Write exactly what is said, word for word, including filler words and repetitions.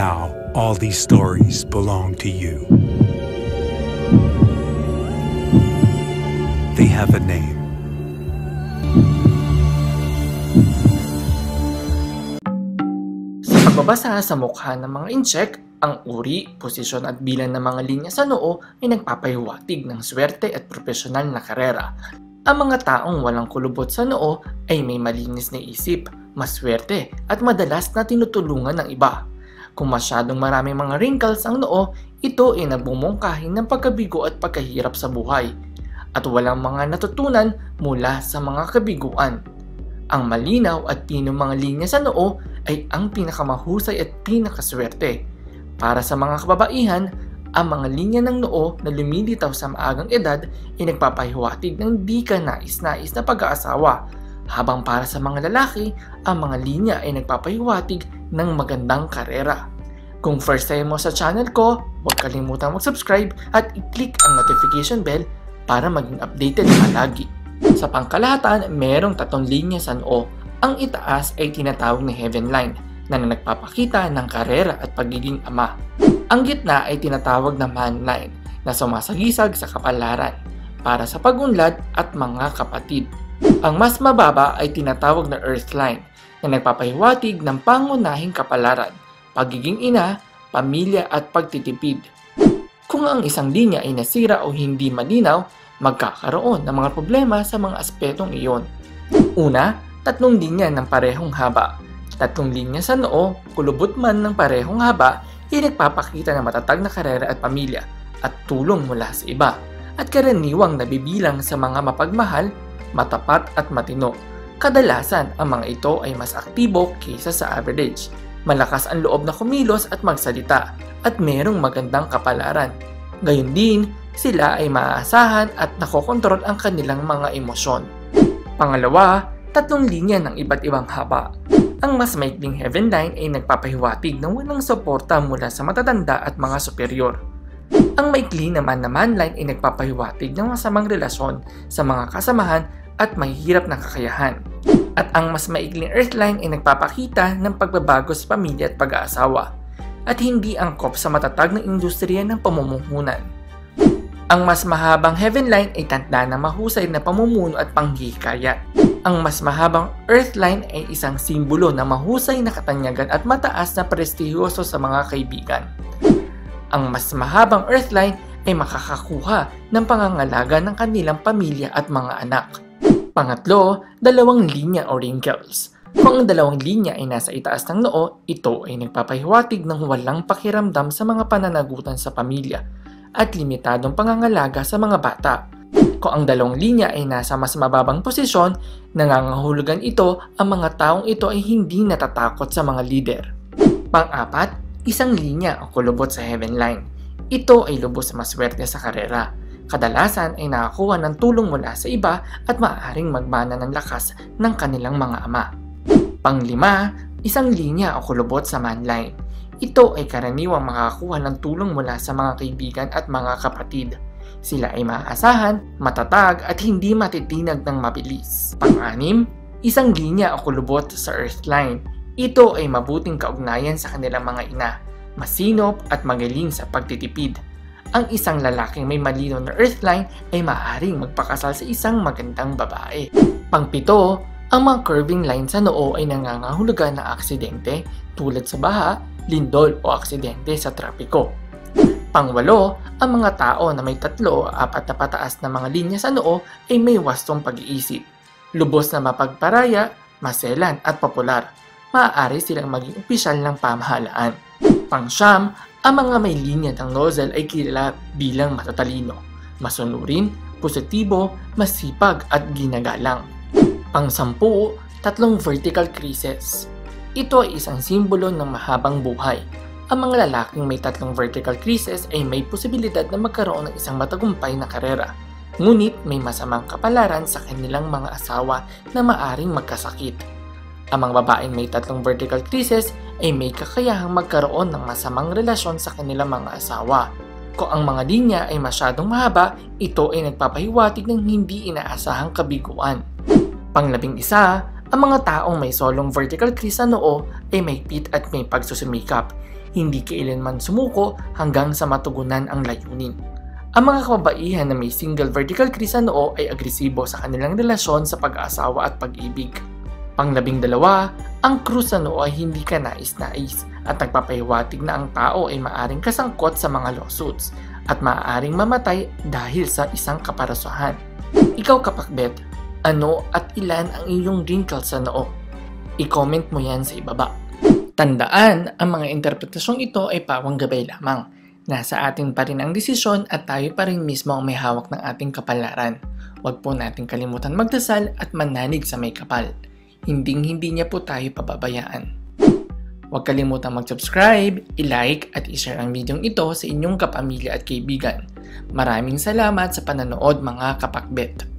Now, all these stories belong to you. They have a name. Sa pagbabasa sa mukha ng mga insect, ang uri, posisyon at bilang ng mga linya sa noo ay nagpapahiwatig ng swerte at profesional na karera. Ang mga taong walang kulubot sa noo ay may malinis na isip, maswerte at madalas na tinutulungan ng iba. Kung masyadong maraming mga wrinkles ang noo, ito ay nagbumungkahin ng pagkabigo at pagkahirap sa buhay at walang mga natutunan mula sa mga kabiguan. Ang malinaw at pinong mga linya sa noo ay ang pinakamahusay at pinakaswerte. Para sa mga kababaihan, ang mga linya ng noo na lumilitaw sa maagang edad ay nagpapahiwatig ng di ka nais-nais na pag-aasawa, habang para sa mga lalaki, ang mga linya ay nagpapahiwatig ng magandang karera. Kung first time mo sa channel ko, huwag kalimutang mag-subscribe at i-click ang notification bell para maging updated palagi. Sa pangkalahatan, merong tatlong linya sa noo. Ang itaas ay tinatawag na heaven line na nagpapakita ng karera at pagiging ama. Ang gitna ay tinatawag na man line na sumasagisag sa kapalaran para sa pagunlad at mga kapatid. Ang mas mababa ay tinatawag na earth line na nagpapahiwatig ng pangunahing kapalaran, pagiging ina, pamilya at pagtitipid. Kung ang isang linya ay nasira o hindi malinaw, magkakaroon ng mga problema sa mga aspetong iyon. Una, tatlong linya ng parehong haba. Tatlong linya sa noo, kulubot man ng parehong haba, ay nagpapakita ng matatag na karera at pamilya at tulong mula sa iba at karaniwang nabibilang sa mga mapagmahal, matapat at matino. Kadalasan, ang mga ito ay mas aktibo kaysa sa average. Malakas ang loob na kumilos at magsalita at merong magandang kapalaran. Gayon din, sila ay maaasahan at nakokontrol ang kanilang mga emosyon. Pangalawa, tatlong linya ng iba't ibang haba. Ang mas maikling heaven line ay nagpapahiwatig ng walang suporta mula sa matatanda at mga superior. Ang maikli naman na man line ay nagpapahiwatig ng masamang relasyon sa mga kasamahan at mahihirap na kakayahan. At ang mas maikling earth line ay nagpapakita ng pagbabago sa pamilya at pag-aasawa at hindi angkop sa matatag na industriya ng pamumuhunan. Ang mas mahabang heaven line ay tanda na mahusay na pamumuno at panghihikayat. Ang mas mahabang earth line ay isang simbolo na mahusay na katanyagan at mataas na prestiyoso sa mga kaibigan. Ang mas mahabang earth line ay makakakuha ng pangangalaga ng kanilang pamilya at mga anak. Pangatlo, dalawang linya o wrinkles. Kung ang dalawang linya ay nasa itaas ng noo, ito ay nagpapahiwatig ng walang pakiramdam sa mga pananagutan sa pamilya at limitadong pangangalaga sa mga bata. Kung ang dalawang linya ay nasa mas mababang posisyon, nangangahulugan ito ang mga taong ito ay hindi natatakot sa mga leader. Pang-apat, isang linya o kulubot sa heaven line. Ito ay lubos na maswerte sa karera. Kadalasan ay nakakuha ng tulong mula sa iba at maaaring magmana ng lakas ng kanilang mga ama. Panglima, isang linya o kulubot sa man line. Ito ay karaniwang makakuha ng tulong mula sa mga kaibigan at mga kapatid. Sila ay maaasahan, matatag at hindi matitinag ng mabilis. Pang-anim, isang linya o kulubot sa earth line. Ito ay mabuting kaugnayan sa kanilang mga ina, masinop at magaling sa pagtitipid. Ang isang lalaking may malino na earth line ay maaaring magpakasal sa isang magandang babae. Pang-pito, ang mga curving line sa noo ay nangangahulugan ng aksidente tulad sa baha, lindol o aksidente sa trapiko. Pangwalo, ang mga tao na may tatlo o apat na pataas na mga linya sa noo ay may wastong pag-iisip. Lubos na mapagparaya, maselan at popular. Maaari silang maging opisyal ng pamahalaan. Pangsyam, ang mga may linya ng nozzle ay kilala bilang matatalino, masunurin, positibo, masipag at ginagalang. Pangsampu, tatlong vertical creases. Ito ay isang simbolo ng mahabang buhay. Ang mga lalaking may tatlong vertical creases ay may posibilidad na magkaroon ng isang matagumpay na karera. Ngunit may masamang kapalaran sa kanilang mga asawa na maaring magkasakit. Ang mga babaeng may tatlong vertical creases ay may kakayahang magkaroon ng masamang relasyon sa kanilang mga asawa. Kung ang mga linya ay masyadong mahaba, ito ay nagpapahiwatig ng hindi inaasahang kabiguan. Panglabing isa, ang mga taong may solong vertical crease sa noo ay may pit at may pagsusumikap. hindi kailanman sumuko hanggang sa matugunan ang layunin. Ang mga kababaihan na may single vertical crease sa noo ay agresibo sa kanilang relasyon sa pag-aasawa at pag-ibig. Panglabing dalawa, ang krus sa noo ay hindi ka nais-nais at nagpapahiwatig na ang tao ay maaring kasangkot sa mga lawsuits at maaaring mamatay dahil sa isang kaparusahan. Ikaw kapakbet, ano at ilan ang iyong wrinkles sa noo? I-comment mo yan sa ibaba. Tandaan, ang mga interpretasyong ito ay pawang gabay lamang. Nasa atin pa rin ang desisyon at tayo pa rin mismo ang may hawak ng ating kapalaran. Huwag po natin kalimutan magdasal at manalig sa may kapal. Hinding-hindi niya po tayo pababayaan. Huwag kalimutang mag-subscribe, i-like at i-share ang videong ito sa inyong kapamilya at kaibigan. Maraming salamat sa panonood mga kapakbet.